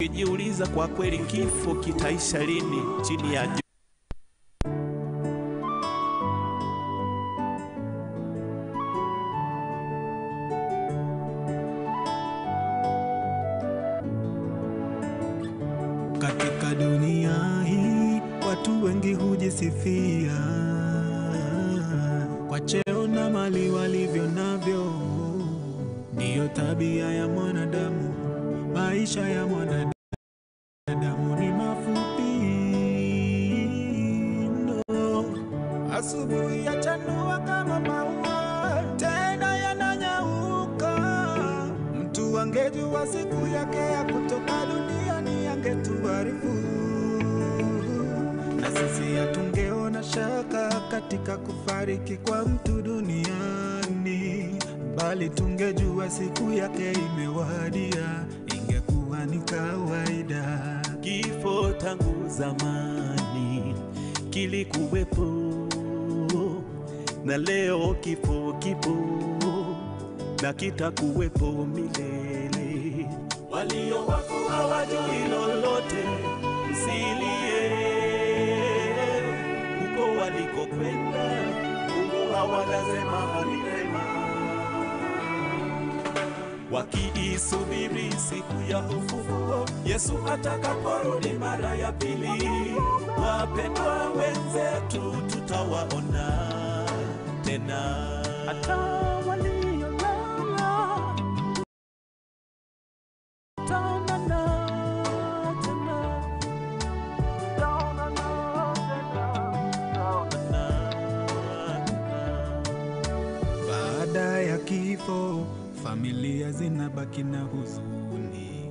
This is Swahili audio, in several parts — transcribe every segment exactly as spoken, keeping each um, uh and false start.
Ukijiuliza kwa kweli kifo kitaisha lini chini ya jua. Katika dunia hii watu wengi hujisifia kwa cheo na mali walivyo navyo, ndiyo tabia ya mwanadamu. Maisha ya mwanadamu ni mafupi, no. Asubuhi yachanua kama maua, tena yananyauka. Mtu angejua siku yake ya kutoka duniani angetuarifu, na sisi hatungeona shaka katika kufariki kwa mtu duniani, bali tungejua siku yake imewadia. Ni kawaida. Kifo tangu zamani kilikuwepo, na leo kifo kipo na kitakuwepo milele. Walio wafu hawajui lolote, msilie huko walikokwenda, Mungu hawanasema ni mema. Wakiisubiri siku ya ufufuo, Yesu atakaporudi mara ya pili. Wapendwa wenzetu tutawaona tena, hata waliolala tutaonana tena, tutaonana tena. Baada ya kifo familia zinabaki na huzuni,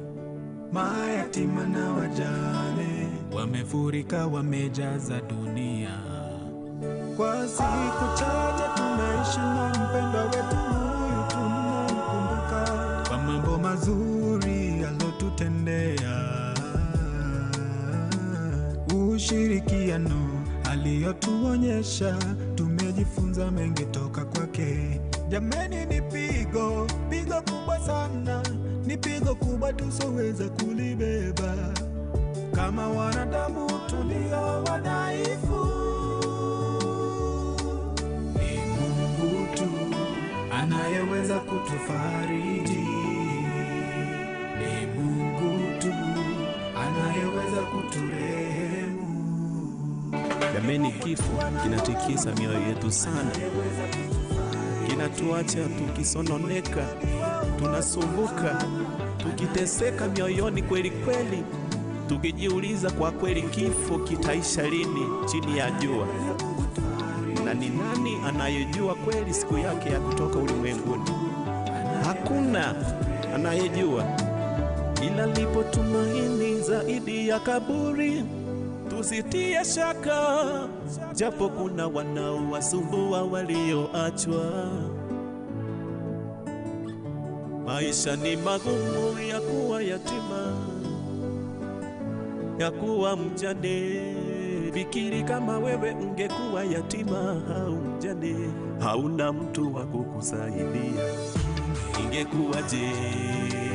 mayatima na wajane wamefurika, wamejaza dunia. Kwa siku chache tunaishi na mpendwa wetu huyu tunamkumbuka kwa mambo mazuri aliyotutendea, ushirikiano aliyotuonyesha. Tumejifunza mengi toka kwake. Jamani, ni pigo, pigo kubwa sana, ni pigo kubwa tusoweza kulibeba kama wanadamu tulio wadhaifu. Ni Mungu tu anayeweza kutufariji, ni Mungu tu anayeweza kuturehemu. Jamani, kifo kinatikisa mioyo yetu sana, kinatuacha tukisononeka, tunasumbuka, tukiteseka mioyoni kweli kweli, tukijiuliza kwa kweli kifo kitaisha lini chini ya jua, na ni nani anayejua kweli siku yake ya kutoka ulimwenguni? Hakuna anayejua, ila lipo tumaini zaidi ya kaburi. Tusitie shaka, japo kuna wanaowasumbua walioachwa. Maisha ni magumu ya kuwa yatima, ya kuwa mjane. Fikiri kama wewe ungekuwa yatima au mjane, hauna mtu wa kukusaidia, ingekuwaje?